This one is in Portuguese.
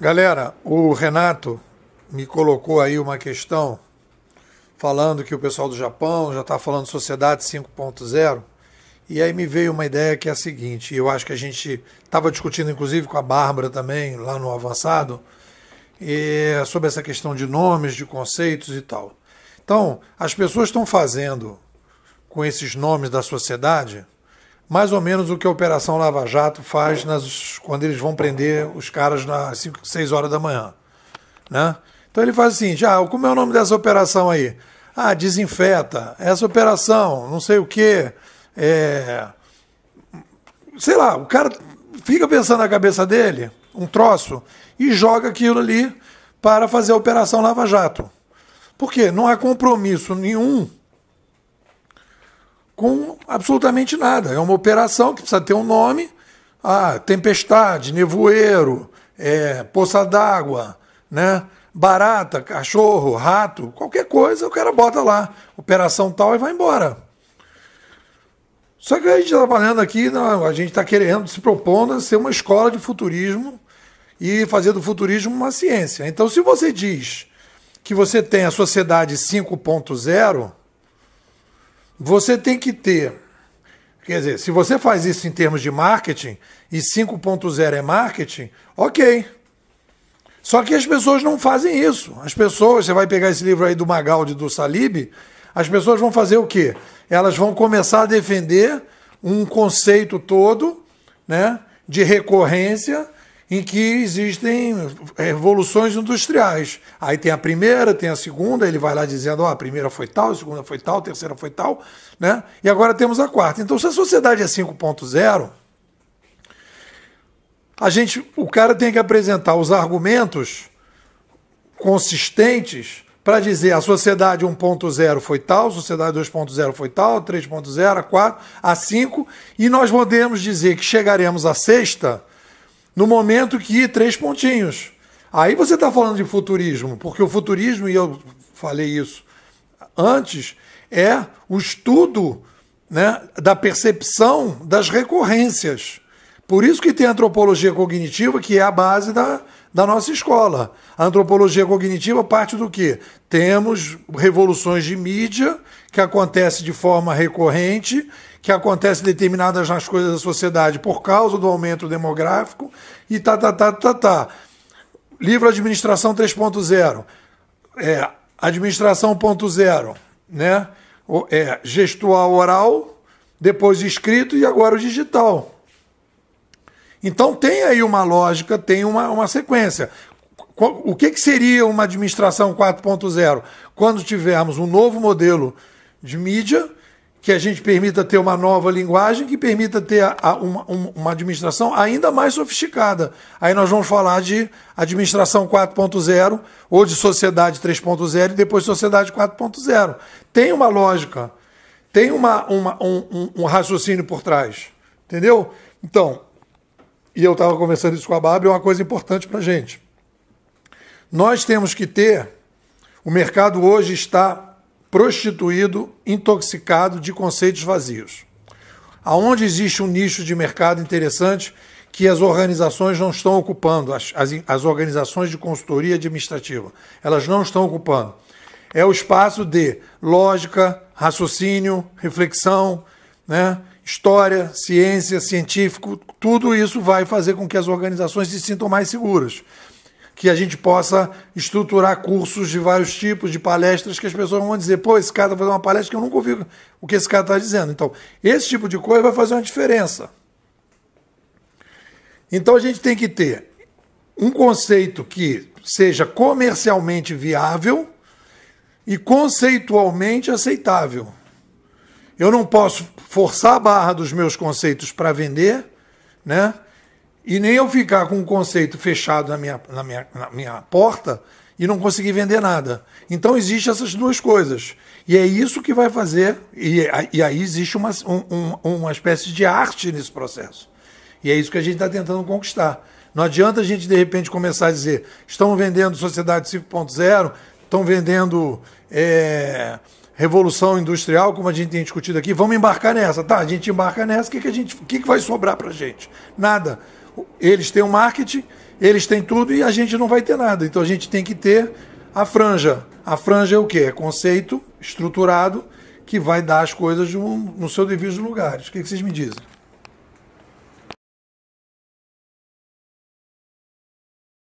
Galera, o Renato me colocou aí uma questão falando que o pessoal do Japão já está falando Sociedade 5.0, e aí me veio uma ideia que é a seguinte, eu acho que a gente estava discutindo inclusive com a Bárbara também, lá no Avançado, sobre essa questão de nomes, de conceitos e tal. Então, as pessoas estão fazendo com esses nomes da sociedade mais ou menos o que a Operação Lava Jato faz quando eles vão prender os caras às 5, 6 horas da manhã. Né? Então ele faz assim, já, como é o nome dessa operação aí? Ah, desinfeta, essa operação, não sei o quê. Sei lá, o cara fica pensando na cabeça dele, um troço, e joga aquilo ali para fazer a Operação Lava Jato. Por quê? Não há compromisso nenhum com absolutamente nada. É uma operação que precisa ter um nome, tempestade, nevoeiro, poça d'água, né? Barata, cachorro, rato, qualquer coisa, o cara bota lá, operação tal e vai embora. Só que a gente está falando aqui, a gente está querendo, se propondo a ser uma escola de futurismo e fazer do futurismo uma ciência. Então, se você diz que você tem a Sociedade 5.0, você tem que ter, quer dizer, se você faz isso em termos de marketing, e 5.0 é marketing, ok. Só que as pessoas não fazem isso. As pessoas, você vai pegar esse livro aí do Magaldi, do Salib, as pessoas vão fazer o quê? Elas vão começar a defender um conceito todo, né, de recorrência, em que existem revoluções industriais. Aí tem a primeira, tem a segunda, ele vai lá dizendo, a primeira foi tal, a segunda foi tal, a terceira foi tal, né? E agora temos a quarta. Então, se a sociedade é 5.0, o cara tem que apresentar os argumentos consistentes para dizer a sociedade 1.0 foi tal, a sociedade 2.0 foi tal, 3.0, a 4, a 5, e nós podemos dizer que chegaremos à sexta, no momento que 3 pontinhos. Aí você está falando de futurismo, porque o futurismo, e eu falei isso antes, é o estudo, né, da percepção das recorrências. Por isso que tem a antropologia cognitiva, que é a base da nossa escola. A antropologia cognitiva parte do quê? Temos revoluções de mídia, que acontece de forma recorrente, que acontece determinadas nas coisas da sociedade por causa do aumento demográfico, e Livro Administração 3.0, Administração 1.0, né? Gestual oral, depois escrito e agora o digital. Então tem aí uma lógica, tem uma sequência. O que seria uma administração 4.0? Quando tivermos um novo modelo de mídia, que a gente permita ter uma nova linguagem, que permita ter uma administração ainda mais sofisticada. Aí nós vamos falar de administração 4.0, ou de sociedade 3.0 e depois sociedade 4.0. Tem uma lógica, tem um raciocínio por trás, entendeu? Então, e eu estava conversando isso com a Bárbara, é uma coisa importante para a gente. Nós temos que ter, o mercado hoje está prostituído, intoxicado de conceitos vazios. Aonde existe um nicho de mercado interessante que as organizações não estão ocupando, as organizações de consultoria administrativa, elas não estão ocupando. É o espaço de lógica, raciocínio, reflexão, né? História, ciência, científico, tudo isso vai fazer com que as organizações se sintam mais seguras. Que a gente possa estruturar cursos de vários tipos, de palestras, que as pessoas vão dizer, pô, esse cara vai fazer uma palestra que eu nunca ouvi o que esse cara está dizendo. Então, esse tipo de coisa vai fazer uma diferença. Então, a gente tem que ter um conceito que seja comercialmente viável e conceitualmente aceitável. Eu não posso forçar a barra dos meus conceitos para vender, né? E nem eu ficar com um conceito fechado na minha porta e não conseguir vender nada. Então existem essas duas coisas. E é isso que vai fazer, e aí existe uma espécie de arte nesse processo. E é isso que a gente está tentando conquistar. Não adianta a gente, de repente, começar a dizer estão vendendo Sociedade 5.0, estão vendendo... Revolução Industrial, como a gente tem discutido aqui, vamos embarcar nessa. Tá, a gente embarca nessa, o que vai sobrar para a gente? Nada. Eles têm o marketing, Eles têm tudo e a gente não vai ter nada. Então a gente tem que ter a franja. A franja é o quê? É conceito estruturado que vai dar as coisas no seu devido lugar. O que vocês me dizem?